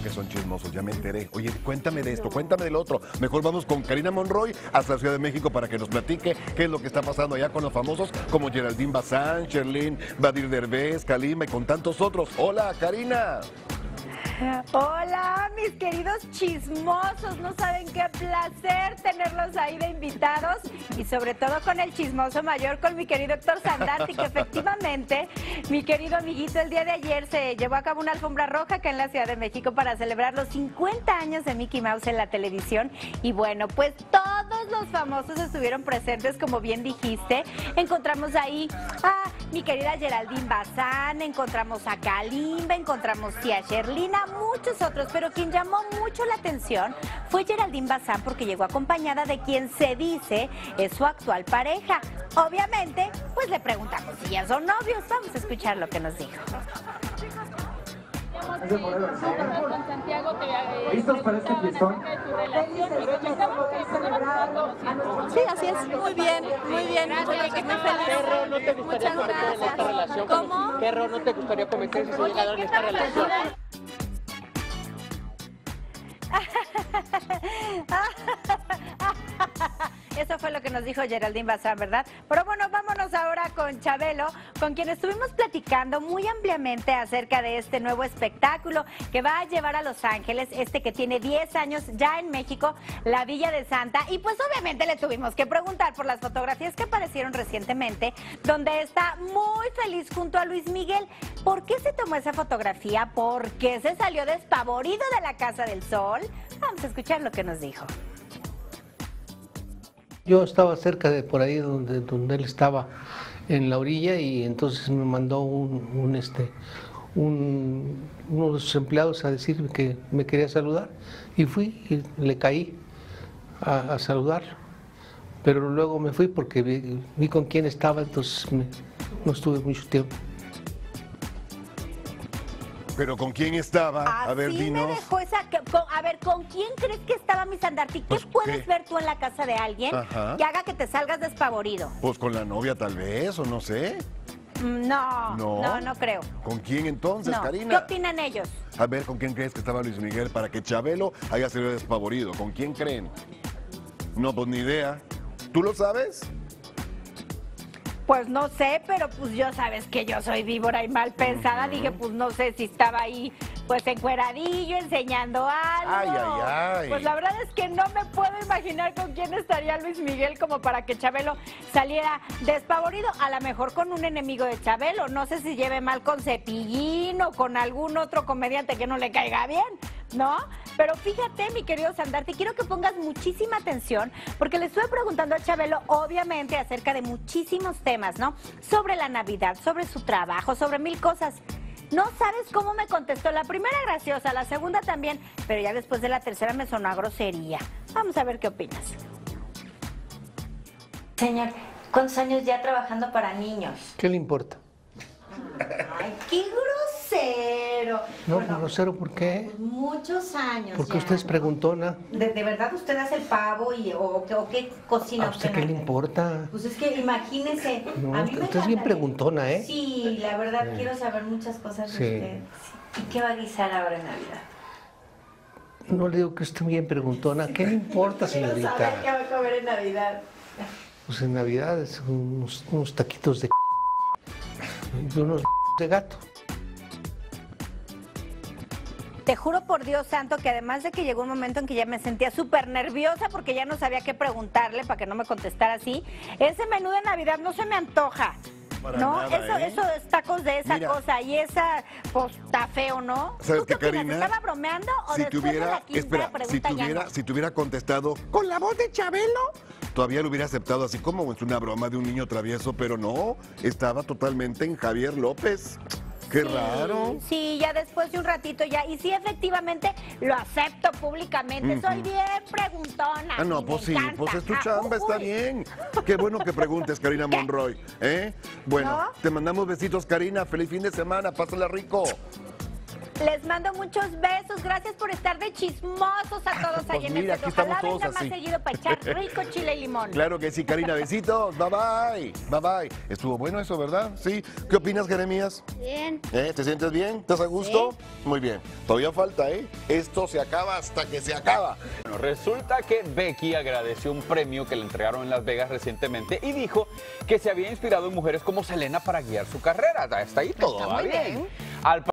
Claro que son chismosos, ya me enteré. Oye, cuéntame de esto, cuéntame del otro. Mejor vamos con Karina Monroy hasta la Ciudad de México para que nos platique qué es lo que está pasando allá con los famosos como Geraldine Bazán, Sherlyn, Badir Derbez, Kalima y con tantos otros. Hola, Karina. Hola, mis queridos chismosos, no saben qué placer tenerlos ahí de invitados y sobre todo con el chismoso mayor, con mi querido Héctor Sandártic, que efectivamente, mi querido amiguito, el día de ayer se llevó a cabo una alfombra roja acá en la Ciudad de México para celebrar los 50 años de Mickey Mouse en la televisión y bueno, pues todos los famosos estuvieron presentes, como bien dijiste. Encontramos ahí a mi querida Geraldine Bazán, encontramos a Kalima, encontramos a Sherlyn, muchos otros, pero quien llamó mucho la atención fue Geraldine Bazán porque llegó acompañada de quien se dice es su actual pareja. Obviamente, pues le preguntamos si ya son novios. Vamos a escuchar lo que nos dijo. ¿Listos para este fiestón? Sí, así es. Muy bien, muy bien. Muchas gracias. ¿Cómo? ¿Qué error no te gustaría cometer si se llegara en esta relación? Eso fue lo que nos dijo Geraldine Bazán, ¿verdad? Pero bueno, vámonos ahora con Chabelo, con quien estuvimos platicando muy ampliamente acerca de este nuevo espectáculo que va a llevar a Los Ángeles, este que tiene 10 años ya en México, la Villa de Santa. Y pues obviamente le tuvimos que preguntar por las fotografías que aparecieron recientemente, donde está muy feliz junto a Luis Miguel. ¿Por qué se tomó esa fotografía? ¿Por qué se salió despavorido de la Casa del Sol? Vamos a escuchar lo que nos dijo. Yo estaba cerca de por ahí donde él estaba, en la orilla, y entonces me mandó uno de sus empleados a decirme que me quería saludar, y fui y le caí a saludarlo, pero luego me fui porque vi con quién estaba, entonces no estuve mucho tiempo. ¿Pero con quién estaba? Así a ver, dinos. Me dejó a ver, ¿con quién crees que estaba mi Sandártic? Pues, ¿qué puedes ver tú en la casa de alguien que haga que te salgas despavorido? Pues con la novia tal vez, o no sé. No creo. ¿Con quién entonces, no. Karina? ¿Qué opinan ellos? A ver, ¿con quién crees que estaba Luis Miguel para que Chabelo haya sido despavorido? ¿Con quién creen? No, pues ni idea. ¿Tú lo sabes? Pues no sé, pero pues yo sabes que yo soy víbora y mal pensada. Dije, pues no sé si estaba ahí, pues encueradillo, enseñando algo. Ay. Pues la verdad es que no me puedo imaginar con quién estaría Luis Miguel como para que Chabelo saliera despavorido. A lo mejor con un enemigo de Chabelo. No sé si lleve mal con Cepillín o con algún otro comediante que no le caiga bien, ¿no? Pero fíjate, mi querido Sandártic, quiero que pongas muchísima atención porque le estuve preguntando a Chabelo, obviamente, acerca de muchísimos temas, ¿no? Sobre la Navidad, sobre su trabajo, sobre mil cosas. No sabes cómo me contestó. La primera graciosa, la segunda también, pero ya después de la tercera me sonó a grosería. Vamos a ver qué opinas. Señor, ¿cuántos años ya trabajando para niños? ¿Qué le importa? Ay, qué grosero. No, bueno, grosero, ¿por qué? Muchos años. Porque ya, usted es preguntona. ¿De verdad usted hace el pavo o qué cocina? ¿A usted qué le importa? Pues es que imagínese. No, a mí usted es bien preguntona, ¿eh? Sí, la verdad quiero saber muchas cosas de usted. Sí. ¿Y qué va a guisar ahora en Navidad? No le digo que esté bien preguntona. ¿Qué le importa, señorita? Quiero saber qué va a comer en Navidad. Pues en Navidad es unos taquitos de y unos de gato. Te juro por Dios santo que además de que llegó un momento en que ya me sentía súper nerviosa porque ya no sabía qué preguntarle para que no me contestara así, ese menú de Navidad no se me antoja. Para no, nada, eso es tacos de esa cosa y esa, pues, está feo, ¿no? ¿Sabes qué, Karina? ¿Estaba bromeando o si después tuviera, de la quinta pregunta ya no? Si tuviera contestado con la voz de Chabelo, todavía lo hubiera aceptado así como es una broma de un niño travieso, pero no, estaba totalmente en Xavier López. ¡Qué raro! Sí, ya después de un ratito ya. Y sí, efectivamente, lo acepto públicamente. Soy bien preguntona. Ah, no, pues sí, pues es tu chamba, está bien. Qué bueno que preguntes, Karina Monroy. Bueno, te mandamos besitos, Karina. Feliz fin de semana, pásala rico. Les mando muchos besos. Gracias por estar de chismosos a todos pues ahí en el centro. Ojalá vengan más seguido para echar rico chile y limón. Claro que sí, Karina. Besitos. Bye, bye. Bye, bye. Estuvo bueno eso, ¿verdad? Sí. ¿Qué opinas, Jeremías? Bien. ¿Te sientes bien? ¿Estás a gusto? Sí. Muy bien. Todavía falta, ¿eh? Esto se acaba hasta que se acaba. Bueno, resulta que Becky agradeció un premio que le entregaron en Las Vegas recientemente y dijo que se había inspirado en mujeres como Selena para guiar su carrera. Hasta ahí todo. Está muy bien. Al